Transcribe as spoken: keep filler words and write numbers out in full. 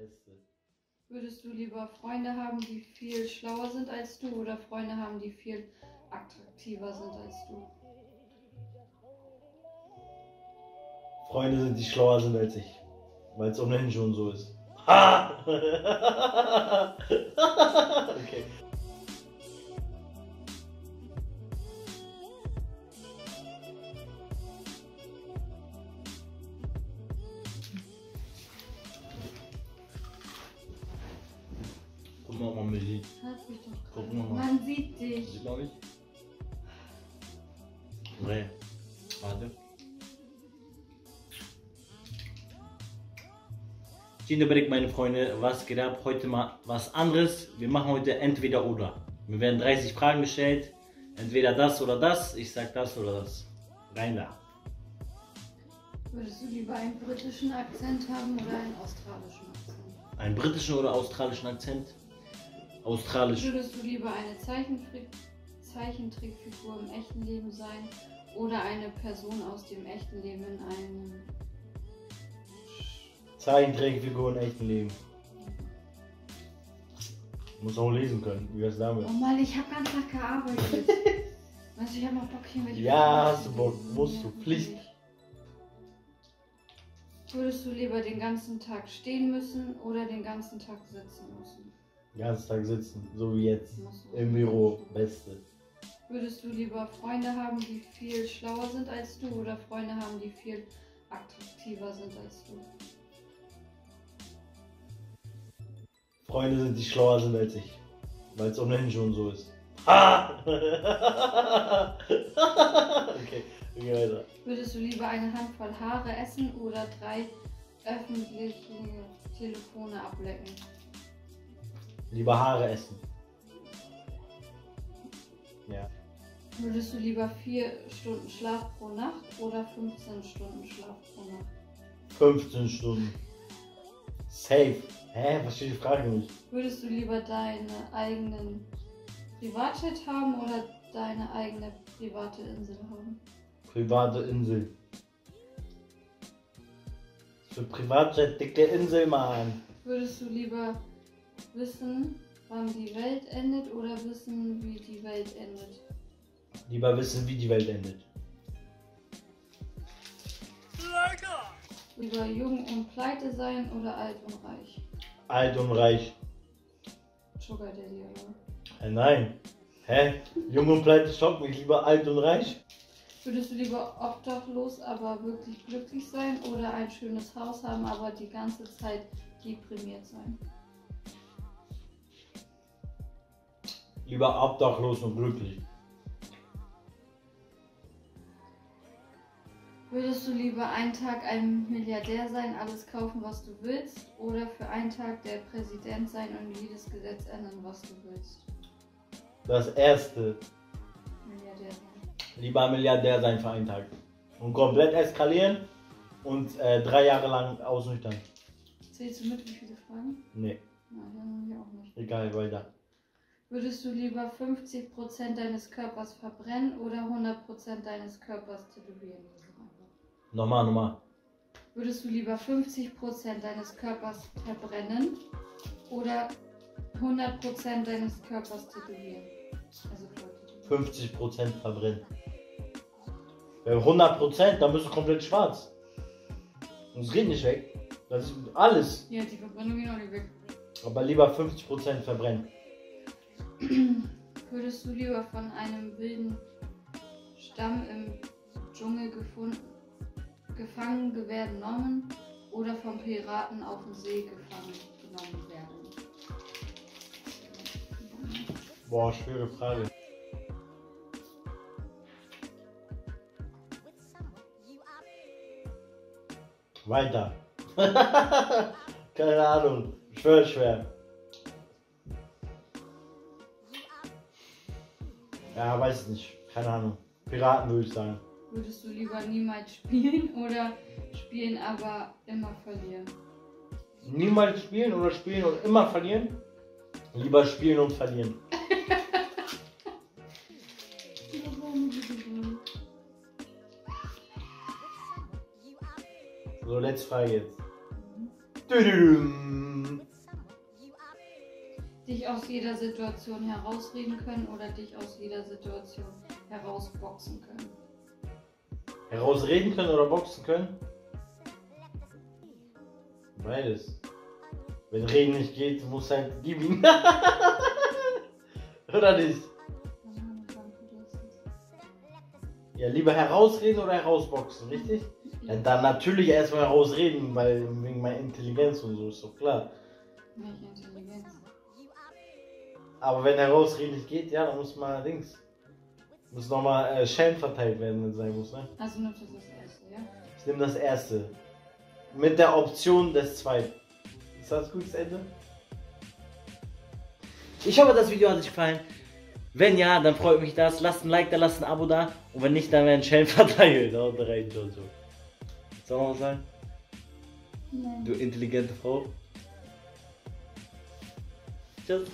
Beste. Würdest du lieber Freunde haben, die viel schlauer sind als du, oder Freunde haben, die viel attraktiver sind als du? Freunde sind, die schlauer sind als ich, weil es ohnehin schon so ist. Ha! Okay. Guck mal, man sieht. Guck mal. Man sieht dich. Sieht man mich? Nee. Warte. Tinderbrick, meine Freunde, was geht ab? Heute mal was anderes. Wir machen heute entweder oder. Mir werden dreißig Fragen gestellt. Entweder das oder das. Ich sag das oder das. Rein da. Würdest du lieber einen britischen Akzent haben oder einen australischen Akzent? Einen britischen oder australischen Akzent? Australisch. Würdest du lieber eine Zeichentrickfigur im echten Leben sein oder eine Person aus dem echten Leben in einem... Zeichentrickfigur im echten Leben. Muss auch lesen können, wie das damit. Oh Mann, ich hab ganz Tag gearbeitet. Weißt du, ich hab mal Bock hier mit... Ja, hast du Bock, musst du, Pflicht. Würdest du lieber den ganzen Tag stehen müssen oder den ganzen Tag sitzen müssen? Den ganzen Tag sitzen, so wie jetzt, im Büro, beste. Würdest du lieber Freunde haben, die viel schlauer sind als du, oder Freunde haben, die viel attraktiver sind als du? Freunde sind, die schlauer sind als ich, weil es ohnehin schon so ist. Ha! Okay, wir gehen weiter. Würdest du lieber eine Handvoll Haare essen oder drei öffentliche Telefone ablecken? Lieber Haare essen. Ja. Würdest du lieber vier Stunden Schlaf pro Nacht oder fünfzehn Stunden Schlaf pro Nacht? fünfzehn Stunden. Safe. Hä? Verstehe die Frage nicht. Würdest du lieber deine eigenen Privatjet haben oder deine eigene private Insel haben? Private Insel. Für Privatjet, dicke Insel, Mann. Würdest du lieber wissen, wann die Welt endet, oder wissen, wie die Welt endet? Lieber wissen, wie die Welt endet. Lieber jung und pleite sein oder alt und reich? Alt und reich. Sugar Daddy, oder? Äh, nein. Hä? Jung und pleite schockt mich. Lieber alt und reich? Würdest du lieber obdachlos, aber wirklich glücklich sein, oder ein schönes Haus haben, aber die ganze Zeit deprimiert sein? Lieber obdachlos und glücklich. Würdest du lieber einen Tag ein Milliardär sein, alles kaufen, was du willst, oder für einen Tag der Präsident sein und jedes Gesetz ändern, was du willst? Das erste. Milliardär sein. Lieber Milliardär sein für einen Tag. Und komplett eskalieren und äh, drei Jahre lang ausnüchtern. Zählst du mit, wie viele Fragen? Nee. Na, dann wir auch nicht. Egal, weiter. Würdest du lieber fünfzig Prozent deines Körpers verbrennen oder hundert Prozent deines Körpers tätowieren? Nochmal, nochmal. Würdest du lieber fünfzig Prozent deines Körpers verbrennen oder hundert Prozent deines Körpers tätowieren? Also fünfzig Prozent verbrennen. hundert Prozent, dann bist du komplett schwarz. Und es geht nicht weg. Das ist alles. Ja, die Verbrennung geht auch nicht weg. Aber lieber fünfzig Prozent verbrennen. Würdest du lieber von einem wilden Stamm im Dschungel gefunden, gefangen werden oder vom Piraten auf dem See gefangen genommen werden? Boah, schwere Frage. Weiter. Keine Ahnung, schwer, schwer. Ja, weiß nicht. Keine Ahnung. Piraten würde ich sagen. Würdest du lieber niemals spielen oder spielen, aber immer verlieren? Niemals spielen oder spielen und immer verlieren? Lieber spielen und verlieren. So, letzte Frage jetzt. Mhm. aus jeder Situation herausreden können oder dich aus jeder Situation herausboxen können? Herausreden können oder boxen können? Beides. Wenn Reden nicht geht, muss halt geben. Oder nicht? Ja, lieber herausreden oder herausboxen, richtig? Ja. Dann natürlich erstmal herausreden, weil wegen meiner Intelligenz und so, ist doch klar. Nicht Intelligenz. Aber wenn herausreden nicht geht, ja, dann muss man links. Muss nochmal äh, Schellen verteilt werden, wenn es sein muss, ne? Also nimmst du das erste, ja? Ich nehme das erste. Mit der Option des zweiten. Ist das ein gutes Ende? Ich hoffe, das Video hat euch gefallen. Wenn ja, dann freut mich das. Lasst ein Like da, lasst ein Abo da. Und wenn nicht, dann werden Schellen verteilt. Haut rein, Jojo. Soll man was sagen? Nein. Du intelligente Frau. Tschüss.